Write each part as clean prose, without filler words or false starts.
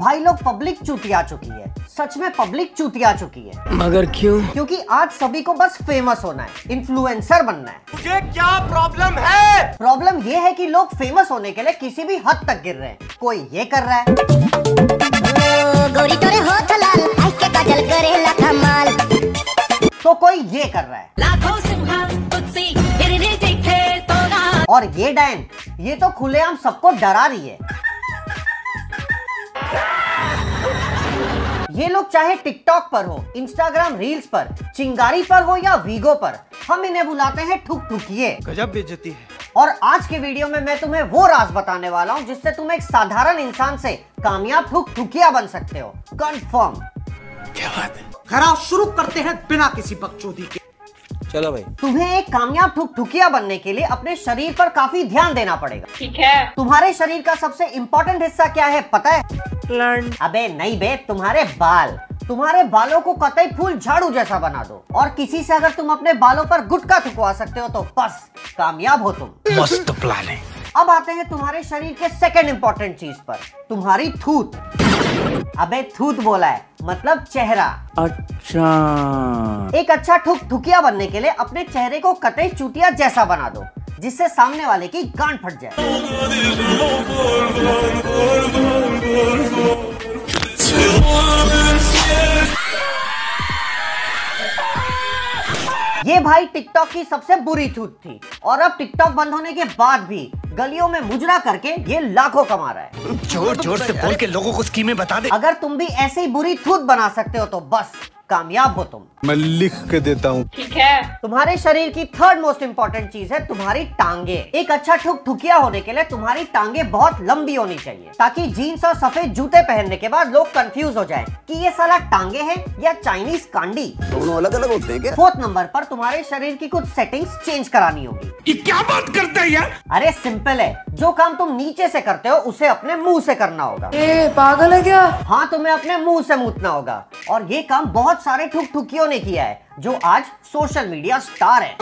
भाई लोग पब्लिक चूतिया चुकी है, सच में पब्लिक चूतिया चुकी है। मगर क्यों? क्योंकि आज सभी को बस फेमस होना है, इन्फ्लुएंसर बनना है। मुझे क्या प्रॉब्लम है? प्रॉब्लम ये है कि लोग फेमस होने के लिए किसी भी हद तक गिर रहे हैं। कोई ये कर रहा है, गोरी तोरे होठ लाल, आई के काजल करे ला कमाल, तो कोई ये कर रहा है, लाखों सिंघार तुझसे गिरने देखे तो ना। और ये डैन, ये तो खुलेआम सबको डरा रही है। ये लोग चाहे टिकटॉक पर हो, इंस्टाग्राम रील्स पर, चिंगारी पर हो या वीगो पर, हम इन्हें बुलाते हैं ठुक ठुकिए। गजब बेइज्जती है। और आज के वीडियो में मैं तुम्हें वो राज बताने वाला हूँ जिससे तुम एक साधारण इंसान से कामयाब ठुक ठुकिया बन सकते हो, कंफर्म। क्या बात है? खराब शुरू करते हैं बिना किसी बकचोदी के। चलो भाई, तुम्हें एक कामयाब ठुकठुकिया बनने के लिए अपने शरीर पर काफी ध्यान देना पड़ेगा। ठीक है। तुम्हारे शरीर का सबसे इम्पोर्टेंट हिस्सा क्या है पता है? लंड। अबे नहीं बे, तुम्हारे बाल। तुम्हारे बालों को कतई फूल झाड़ू जैसा बना दो, और किसी से अगर तुम अपने बालों पर गुटका थुकवा सकते हो तो बस कामयाब हो तुम। मस्त प्लान है। अब आते हैं तुम्हारे शरीर के सेकेंड इम्पोर्टेंट चीज पर, तुम्हारी थूत। अबे थूत बोला है, मतलब चेहरा। अच्छा। एक अच्छा ठुकठुकिया बनने के लिए अपने चेहरे को कतई चूतिया जैसा बना दो, जिससे सामने वाले की गांड फट जाए। ये भाई टिकटॉक की सबसे बुरी थूत थी, और अब टिकटॉक बंद होने के बाद भी गलियों में मुजरा करके ये लाखों कमा रहा है। जोर जोर से बोल के लोगों को स्कीमें बता दे। अगर तुम भी ऐसे ही बुरी थूत बना सकते हो तो बस कामयाब हो तुम। मैं लिख के देता हूँ। ठीक है। तुम्हारे शरीर की थर्ड मोस्ट इम्पोर्टेंट चीज है तुम्हारी टांगे। एक अच्छा ठुकठुकिया होने के लिए तुम्हारी टांगे बहुत लंबी होनी चाहिए, ताकि जीन्स और सफेद जूते पहनने के बाद लोग कंफ्यूज हो जाएं कि ये साला टांगे हैं या चाइनीज कांडी। दोनों अलग अलग होते हैं क्या? फोर्थ नंबर पर तुम्हारे शरीर की कुछ सेटिंग्स चेंज करानी होगी। ये क्या बात करते हैं यार? अरे सिंपल है, जो काम तुम नीचे से करते हो उसे अपने मुँह से करना होगा। पागल है क्या? हाँ, तुम्हें अपने मुँह से मूतना होगा, और ये काम बहुत सारे ठुकठुकियों ने किया है जो आज सोशल मीडिया स्टार है।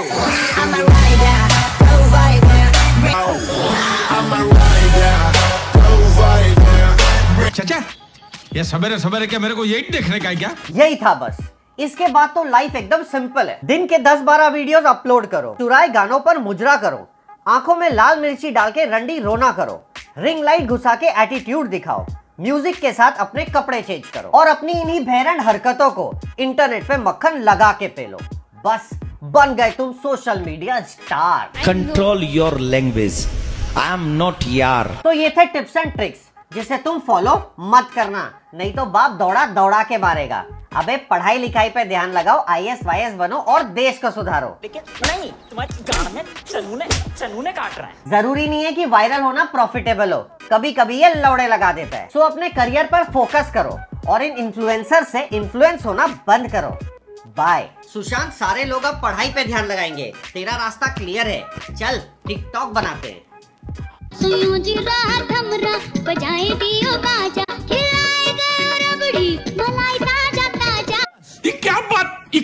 चाचा, ये सवेरे सवेरे क्या मेरे को यही देखने का है क्या? यही था बस। इसके बाद तो लाइफ एकदम सिंपल है। दिन के 10-12 वीडियोस अपलोड करो, चुराए गानों पर मुजरा करो, आंखों में लाल मिर्ची डाल के रंडी रोना करो, रिंग लाइट घुसा के एटीट्यूड दिखाओ, म्यूजिक के साथ अपने कपड़े चेंज करो, और अपनी इन्हीं भैरन हरकतों को इंटरनेट पे मक्खन लगा के पे लो। बस बन गए तुम social media star. Control your language, I am not यार। तो ये थे टिप्स एंड ट्रिक्स जिसे तुम फॉलो मत करना, नहीं तो बाप दौड़ा दौड़ा के मारेगा। अबे पढ़ाई लिखाई पे ध्यान लगाओ, IAS, YAS बनो और देश को सुधारो। लेकिन नहीं, तुम्हारी गांड में चनूने काट रहा है। जरूरी नहीं है कि वायरल होना प्रॉफिटेबल हो, कभी कभी ये लौड़े लगा देता है। सो अपने करियर पर फोकस करो और इन इन्फ्लुएंसर से इन्फ्लुएंस होना बंद करो। बाय। सुशांत, सारे लोग अब पढ़ाई पे ध्यान लगाएंगे, तेरा रास्ता क्लियर है, चल टिकटॉक बनाते हैं।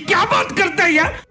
क्या बात करता है यार?